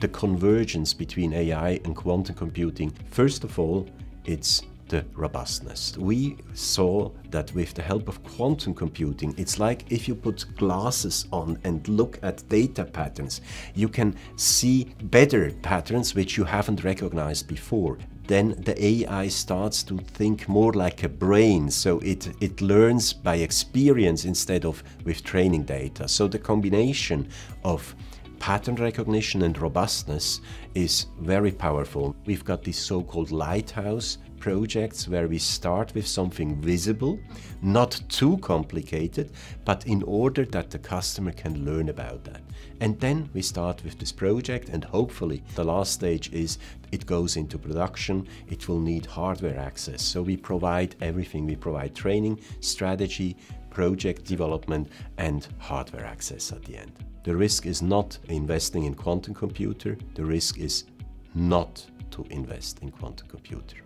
the convergence between AI and quantum computing. First of all, it's the robustness. We saw that with the help of quantum computing, it's like if you put glasses on and look at data patterns, you can see better patterns which you haven't recognized before. Then the AI starts to think more like a brain, so it learns by experience instead of with training data. So the combination of pattern recognition and robustness is very powerful. We've got these so-called lighthouse projects where we start with something visible, not too complicated, but in order that the customer can learn about that. And then we start with this project, and hopefully the last stage is it goes into production. It will need hardware access. So we provide everything. We provide training, strategy, project development, and hardware access at the end. The risk is not investing in quantum computer. The risk is not to invest in quantum computer.